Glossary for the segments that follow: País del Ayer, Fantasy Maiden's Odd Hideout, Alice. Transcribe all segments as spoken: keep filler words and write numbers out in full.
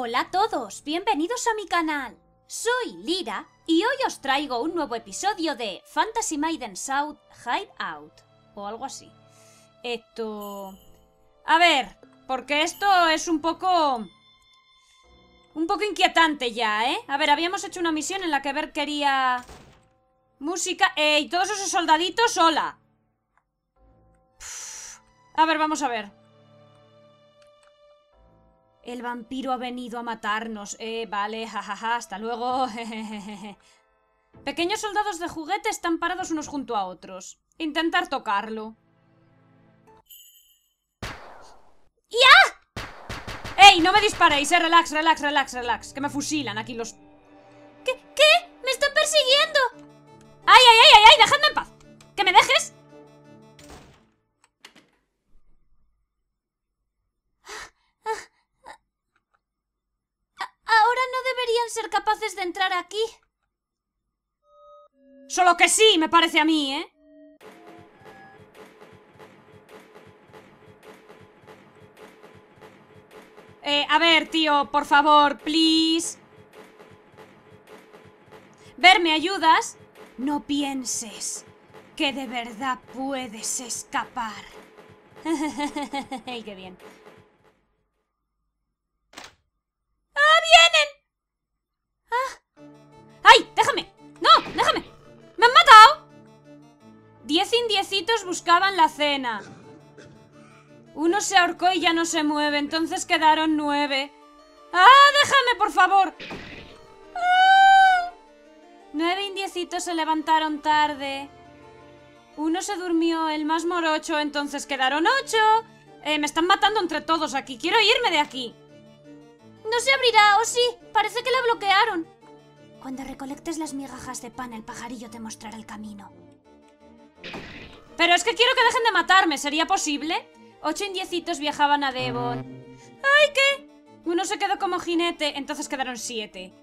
Hola a todos, bienvenidos a mi canal. Soy Lira y hoy os traigo un nuevo episodio de Fantasy Maiden's Odd Hideout o algo así. Esto... A ver, porque esto es un poco... Un poco inquietante ya, ¿eh? A ver, habíamos hecho una misión en la que Ver quería... Música... ¡Ey! Todos esos soldaditos, hola. Uf. A ver, vamos a ver. El vampiro ha venido a matarnos. Eh, vale, jajaja, ja, ja, hasta luego. Pequeños soldados de juguete están parados unos junto a otros. Intentar tocarlo. ¡Ya! ¡Ey, no me disparéis! Eh, relax, relax, relax, relax. Que me fusilan aquí los... ¿Qué? ¿Qué? ¡Me están persiguiendo! ¡Ay, ay, ay, ay, ay! ¡Dejadme en paz! ¿Que me dejes? Ser capaces de entrar aquí. Solo que sí, me parece a mí, ¿eh? Eh, a ver, tío, por favor, please. Ver, ¿me ayudas? No pienses que de verdad puedes escapar. ¡Ay, qué bien! Diez indiecitos buscaban la cena. Uno se ahorcó y ya no se mueve, entonces quedaron nueve. ¡Ah, déjame, por favor! ¡Ah! Nueve indiecitos se levantaron tarde. Uno se durmió, el más morocho, entonces quedaron ocho. Eh, me están matando entre todos aquí, quiero irme de aquí. No se abrirá, ¿o sí? Parece que la bloquearon. Cuando recolectes las migajas de pan, el pajarillo te mostrará el camino. Pero es que quiero que dejen de matarme, ¿sería posible? Ocho indiecitos viajaban a Devon. ¡Ay, qué! Uno se quedó como jinete, entonces quedaron siete.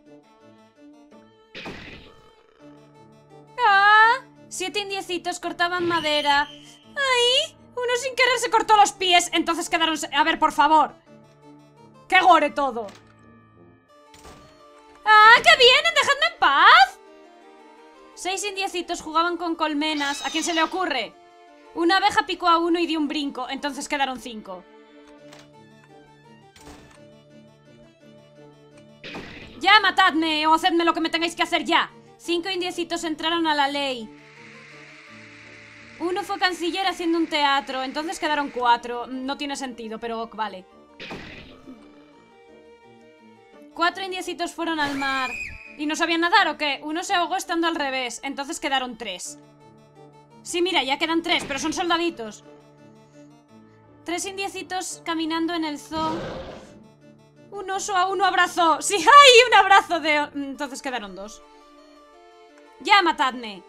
¡Ah! Siete indiecitos cortaban madera. ¡Ay! Uno sin querer se cortó los pies, entonces quedaron... A ver, por favor. ¡Qué gore todo! ¡Ah, qué vienen! ¡Dejadme en paz! Seis indiecitos jugaban con colmenas. ¿A quién se le ocurre? Una abeja picó a uno y dio un brinco. Entonces quedaron cinco. ¡Ya, matadme! O hacedme lo que me tengáis que hacer ya. Cinco indiecitos entraron a la ley. Uno fue canciller haciendo un teatro. Entonces quedaron cuatro. No tiene sentido, pero vale. Cuatro indiecitos fueron al mar. ¿Y no sabían nadar o qué? Uno se ahogó estando al revés, entonces quedaron tres. Sí, mira, ya quedan tres, pero son soldaditos. Tres indiecitos caminando en el zoo. Un oso a uno abrazó. ¡Sí, hay un abrazo de... Entonces quedaron dos. ¡Ya, matadme!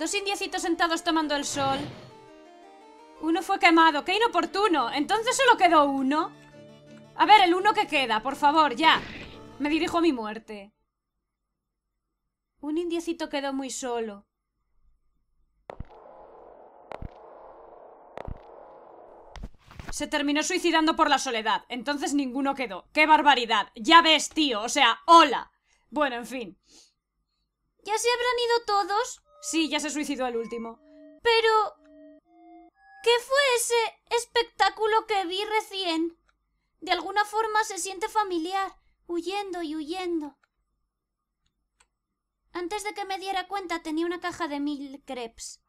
Dos indiecitos sentados tomando el sol. Uno fue quemado. ¡Qué inoportuno! Entonces solo quedó uno. A ver, el uno que queda, por favor, ya. Me dirijo a mi muerte. Un indiecito quedó muy solo. Se terminó suicidando por la soledad. Entonces ninguno quedó. ¡Qué barbaridad! Ya ves, tío, o sea, hola. Bueno, en fin. ¿Ya se habrán ido todos? Sí, ya se suicidó el último. Pero... ¿qué fue ese espectáculo que vi recién? De alguna forma se siente familiar, huyendo y huyendo. Antes de que me diera cuenta tenía una caja de mil crepes.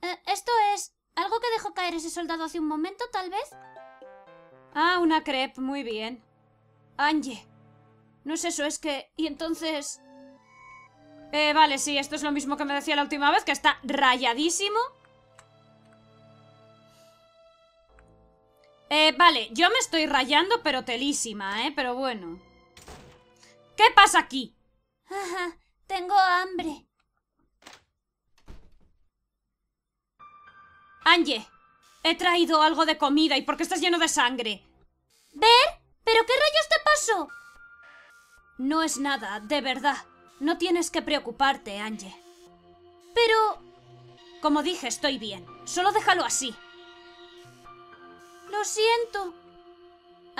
Eh, esto es... ¿algo que dejó caer ese soldado hace un momento, tal vez? Ah, una crepe, muy bien. Angie. No es eso, es que... y entonces... Eh, vale, sí, esto es lo mismo que me decía la última vez, que está rayadísimo. Eh, vale, yo me estoy rayando, pero telísima, ¿eh? Pero bueno. ¿Qué pasa aquí? Ajá, tengo hambre. Angie, he traído algo de comida. ¿Y por qué estás lleno de sangre? ¿Ver? ¿Pero qué rayos te pasó? No es nada, de verdad. No tienes que preocuparte, Angie. Pero... como dije, estoy bien. Solo déjalo así. Lo siento.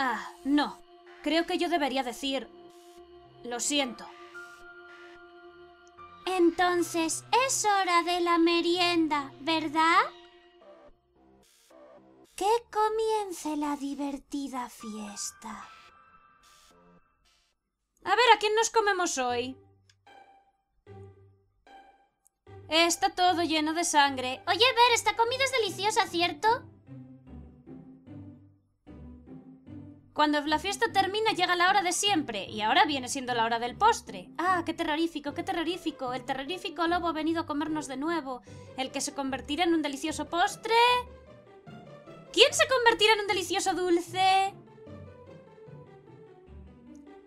Ah, no. Creo que yo debería decir... Lo siento. Entonces, es hora de la merienda, ¿verdad? Que comience la divertida fiesta. A ver, ¿a quién nos comemos hoy? Está todo lleno de sangre. Oye, Ver, esta comida es deliciosa, ¿cierto? Cuando la fiesta termina llega la hora de siempre, y ahora viene siendo la hora del postre. ¡Ah, qué terrorífico, qué terrorífico! El terrorífico lobo ha venido a comernos de nuevo. El que se convertirá en un delicioso postre... ¿Quién se convertirá en un delicioso dulce?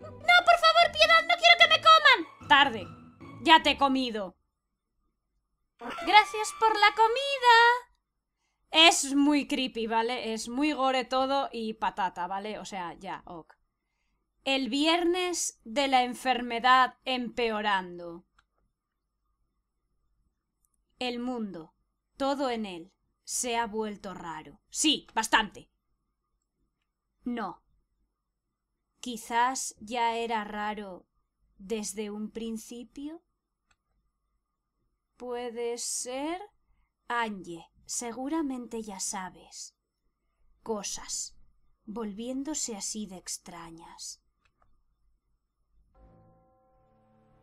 ¡No, por favor, piedad! ¡No quiero que me coman! Tarde. Ya te he comido. Gracias por la comida. Es muy creepy, ¿vale? Es muy gore todo y patata, ¿vale? O sea, ya, ok. El viernes de la enfermedad empeorando. El mundo, todo en él, se ha vuelto raro. Sí, bastante. No. Quizás ya era raro desde un principio. Puede ser... Anje. Seguramente ya sabes. Cosas, volviéndose así de extrañas.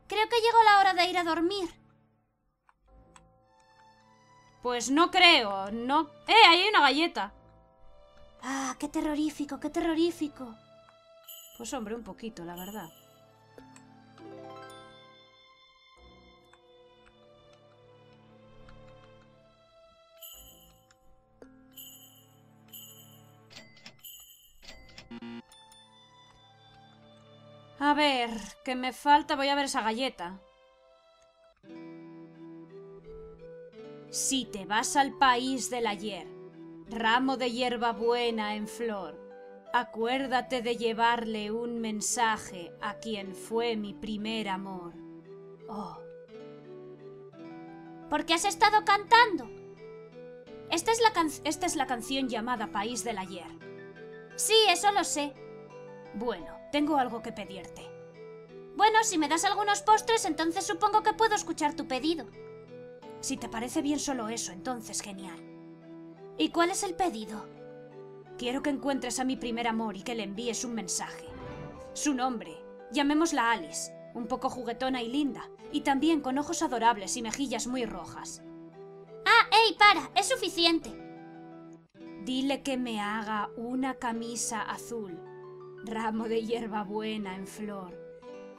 Creo que llegó la hora de ir a dormir. Pues no creo, no... ¡Eh, ahí hay una galleta! ¡Ah, qué terrorífico, qué terrorífico! Pues hombre, un poquito, la verdad. A ver, que me falta... Voy a ver esa galleta. Si te vas al país del ayer, ramo de hierbabuena en flor, acuérdate de llevarle un mensaje a quien fue mi primer amor. Oh. ¿Por qué has estado cantando? Esta es la can... Esta es la canción llamada País del Ayer. Sí, eso lo sé. Bueno. Tengo algo que pedirte. Bueno, si me das algunos postres, entonces supongo que puedo escuchar tu pedido. Si te parece bien solo eso, entonces genial. ¿Y cuál es el pedido? Quiero que encuentres a mi primer amor y que le envíes un mensaje. Su nombre, llamémosla Alice, un poco juguetona y linda, y también con ojos adorables y mejillas muy rojas. ¡Ah, ey, para! ¡Es suficiente! Dile que me haga una camisa azul. Ramo de hierbabuena en flor,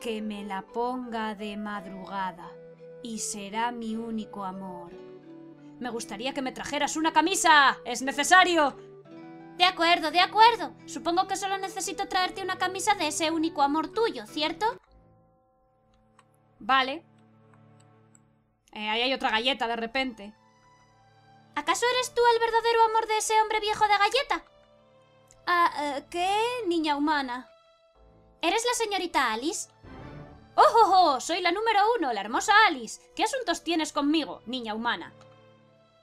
que me la ponga de madrugada y será mi único amor. Me gustaría que me trajeras una camisa. ¡Es necesario! De acuerdo, de acuerdo. Supongo que solo necesito traerte una camisa de ese único amor tuyo, ¿cierto? Vale. Eh, ahí hay otra galleta de repente. ¿Acaso eres tú el verdadero amor de ese hombre viejo de galleta? Ah, uh, ¿qué? Niña humana. ¿Eres la señorita Alice? ¡Oh, oh, oh! Soy la número uno, la hermosa Alice. ¿Qué asuntos tienes conmigo, niña humana?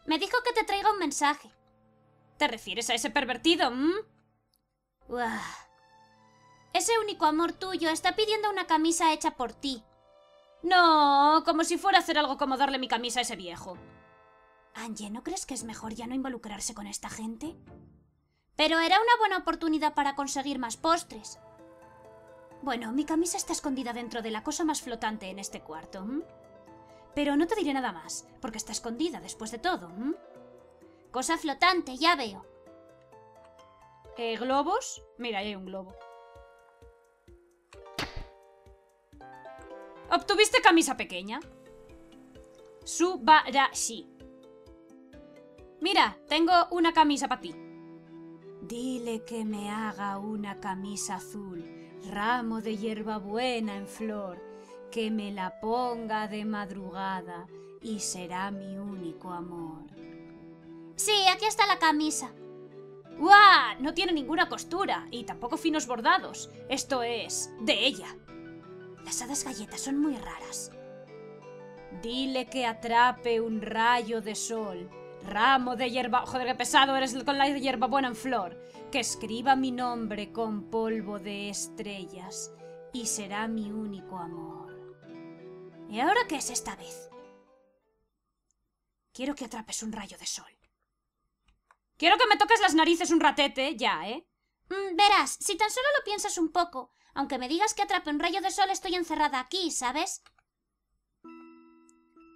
Me dijo que te traiga un mensaje. ¿Te refieres a ese pervertido, mm? Uah. Ese único amor tuyo está pidiendo una camisa hecha por ti. No, como si fuera a hacer algo como darle mi camisa a ese viejo. Anje, ¿no crees que es mejor ya no involucrarse con esta gente? Pero era una buena oportunidad para conseguir más postres. Bueno, mi camisa está escondida dentro de la cosa más flotante en este cuarto. ¿Mm? Pero no te diré nada más, porque está escondida después de todo. ¿Mm? Cosa flotante, ya veo. Eh, ¿globos? Mira, ahí hay un globo. Obtuviste camisa pequeña. Subarashi. Mira, tengo una camisa para ti. Dile que me haga una camisa azul, ramo de hierbabuena en flor, que me la ponga de madrugada y será mi único amor. Sí, aquí está la camisa. ¡Guau! No tiene ninguna costura y tampoco finos bordados. Esto es de ella. Las hadas galletas son muy raras. Dile que atrape un rayo de sol Ramo de hierba... Joder, qué pesado eres con la hierba buena en flor. Que escriba mi nombre con polvo de estrellas y será mi único amor. ¿Y ahora qué es esta vez? Quiero que atrapes un rayo de sol. Quiero que me toques las narices un ratete, ya, ¿eh? Mm, verás, si tan solo lo piensas un poco. Aunque me digas que atrape un rayo de sol, estoy encerrada aquí, ¿sabes?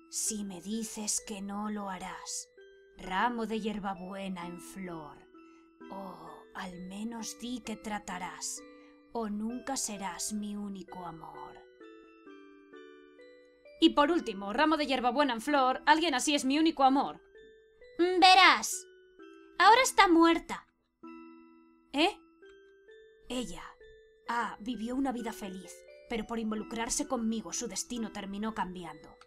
Si me dices que no lo harás, ramo de hierbabuena en flor, oh, al menos di que tratarás, o nunca serás mi único amor. Y por último, ramo de hierbabuena en flor, alguien así es mi único amor. Verás, ahora está muerta. ¿Eh? Ella, ah, vivió una vida feliz, pero por involucrarse conmigo su destino terminó cambiando.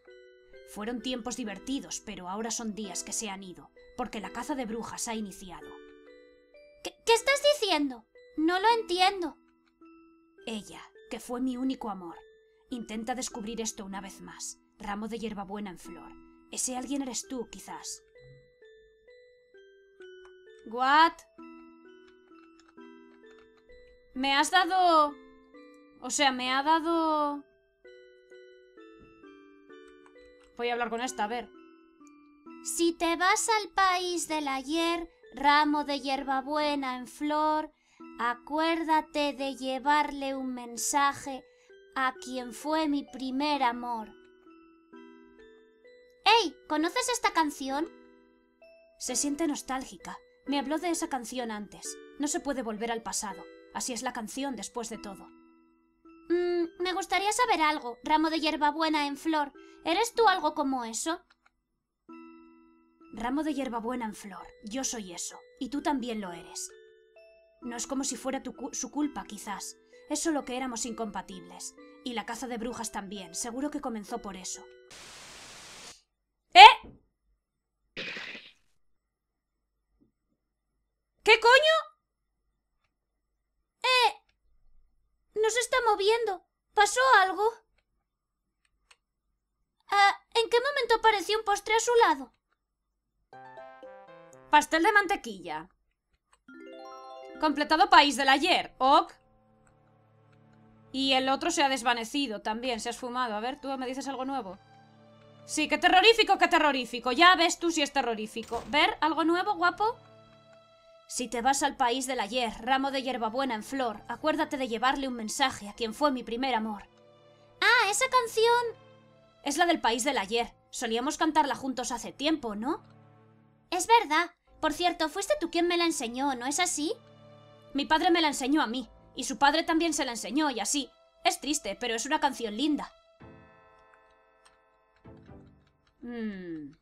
Fueron tiempos divertidos, pero ahora son días que se han ido, porque la caza de brujas ha iniciado. ¿Qué, qué estás diciendo? No lo entiendo. Ella, que fue mi único amor, intenta descubrir esto una vez más. Ramo de hierbabuena en flor. Ese alguien eres tú, quizás. ¿What? Me has dado... O sea, me ha dado... Voy a hablar con esta, a ver. Si te vas al país del ayer, ramo de hierbabuena en flor, acuérdate de llevarle un mensaje a quien fue mi primer amor. ¡Ey! ¿Conoces esta canción? Se siente nostálgica. Me habló de esa canción antes. No se puede volver al pasado. Así es la canción después de todo. Mmm, me gustaría saber algo, ramo de hierbabuena en flor. ¿Eres tú algo como eso? Ramo de hierbabuena en flor, yo soy eso, y tú también lo eres. No es como si fuera tu cu- su culpa, quizás. Es solo que éramos incompatibles. Y la caza de brujas también, seguro que comenzó por eso. ¿Eh? ¿Qué coño? No se está moviendo. ¿Pasó algo? Ah, ¿en qué momento apareció un postre a su lado? Pastel de mantequilla. Completado País del Ayer. Ok. Y el otro se ha desvanecido también. Se ha esfumado. A ver, tú me dices algo nuevo. Sí, qué terrorífico, qué terrorífico. Ya ves tú si es terrorífico. ¿Ver algo nuevo, guapo? Si te vas al país del ayer, ramo de hierbabuena en flor, acuérdate de llevarle un mensaje a quien fue mi primer amor. ¡Ah, esa canción! Es la del país del ayer. Solíamos cantarla juntos hace tiempo, ¿no? Es verdad. Por cierto, fuiste tú quien me la enseñó, ¿no es así? Mi padre me la enseñó a mí, y su padre también se la enseñó, y así. Es triste, pero es una canción linda. Mmm...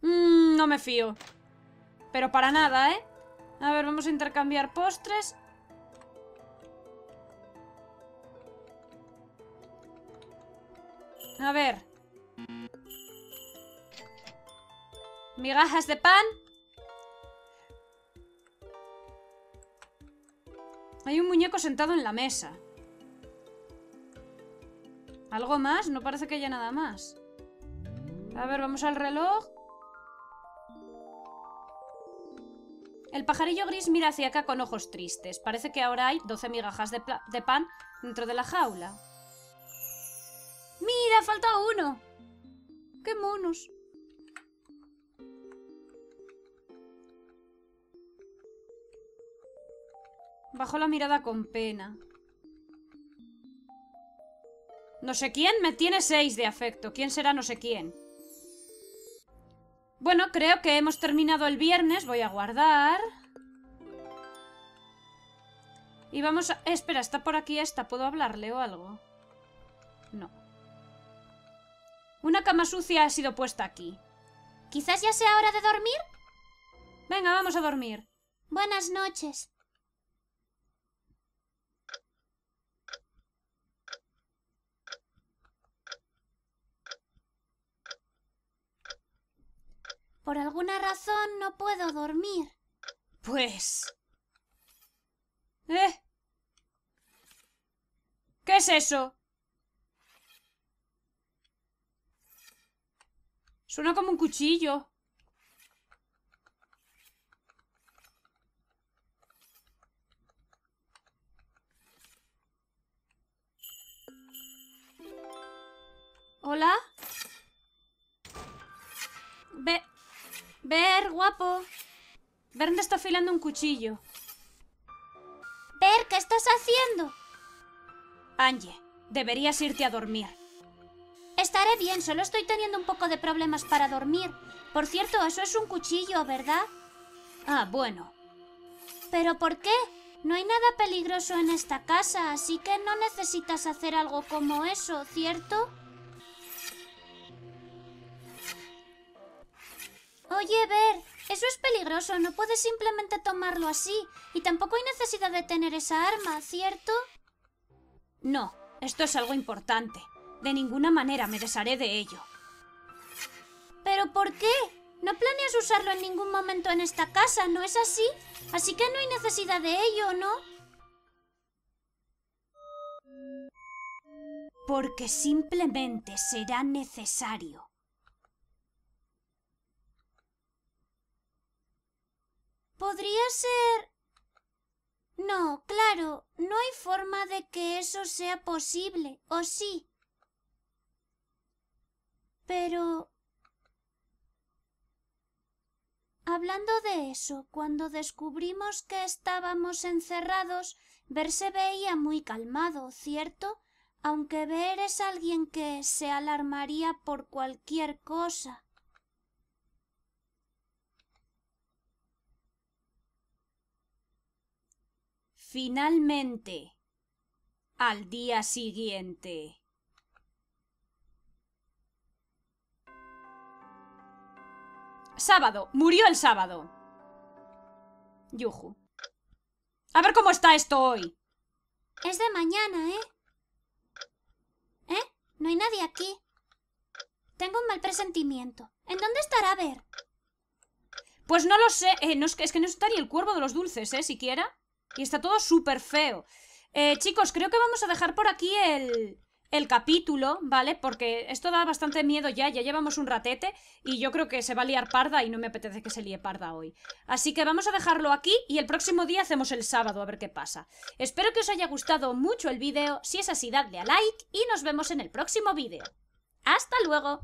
Mmm, no me fío. Pero para nada, ¿eh? A ver, vamos a intercambiar postres. A ver. Migajas de pan. Hay un muñeco sentado en la mesa. ¿Algo más? No parece que haya nada más. A ver, vamos al reloj. El pajarillo gris mira hacia acá con ojos tristes. Parece que ahora hay doce migajas de, de pan dentro de la jaula. ¡Mira! ¡Falta uno! ¡Qué monos! Bajó la mirada con pena. No sé quién me tiene seis de afecto. ¿Quién será no sé quién? Bueno, creo que hemos terminado el viernes. Voy a guardar. Y vamos a... Eh, espera, está por aquí esta. ¿Puedo hablarle o algo? No. Una cama sucia ha sido puesta aquí. ¿Quizás ya sea hora de dormir? Venga, vamos a dormir. Buenas noches. Por alguna razón no puedo dormir. Pues... ¿Eh? ¿Qué es eso? Suena como un cuchillo. ¿Hola? Ver, Ver, guapo. Ver me está afilando un cuchillo. Ver, ¿qué estás haciendo? Angie, deberías irte a dormir. Estaré bien, solo estoy teniendo un poco de problemas para dormir. Por cierto, eso es un cuchillo, ¿verdad? Ah, bueno. ¿Pero por qué? No hay nada peligroso en esta casa, así que no necesitas hacer algo como eso, ¿cierto? Oye, Ver, eso es peligroso, no puedes simplemente tomarlo así. Y tampoco hay necesidad de tener esa arma, ¿cierto? No, esto es algo importante. De ninguna manera me desharé de ello. ¿Pero por qué? No planeas usarlo en ningún momento en esta casa, ¿no es así? Así que no hay necesidad de ello, ¿no? Porque simplemente será necesario. ¿Podría ser...? No, claro, no hay forma de que eso sea posible, ¿o sí? Pero... Hablando de eso, cuando descubrimos que estábamos encerrados, Ver se veía muy calmado, ¿cierto? Aunque Ver es alguien que se alarmaría por cualquier cosa. Finalmente, al día siguiente. Sábado, murió el sábado. Yuju. A ver cómo está esto hoy. Es de mañana, ¿eh? ¿Eh? No hay nadie aquí. Tengo un mal presentimiento. ¿En dónde estará Ver? Pues no lo sé. Eh, no, es que no está ni el cuervo de los dulces, ¿eh? Siquiera. Y está todo súper feo. Eh, chicos, creo que vamos a dejar por aquí el, el capítulo, ¿vale? Porque esto da bastante miedo ya, ya llevamos un ratete y yo creo que se va a liar parda y no me apetece que se líe parda hoy. Así que vamos a dejarlo aquí y el próximo día hacemos el sábado a ver qué pasa. Espero que os haya gustado mucho el vídeo, si es así dadle a like y nos vemos en el próximo vídeo. ¡Hasta luego!